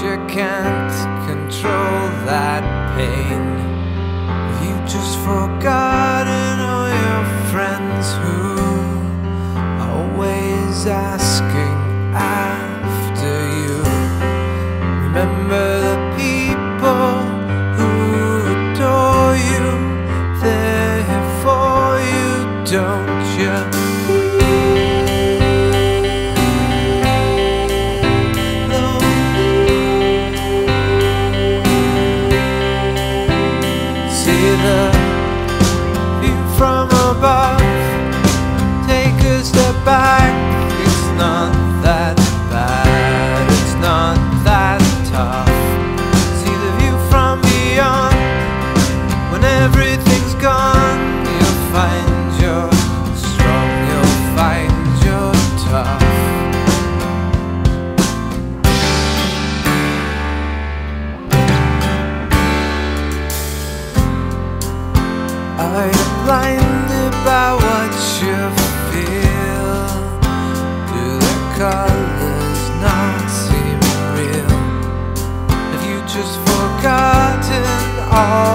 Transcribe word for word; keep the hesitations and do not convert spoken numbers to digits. you can't control that pain. You've just forgotten all your friends who are always asking after you. Remember the people who adore you, they're here for you, don't you? Are you blinded by what you feel? Do the colors not seem real? Have you just forgotten all?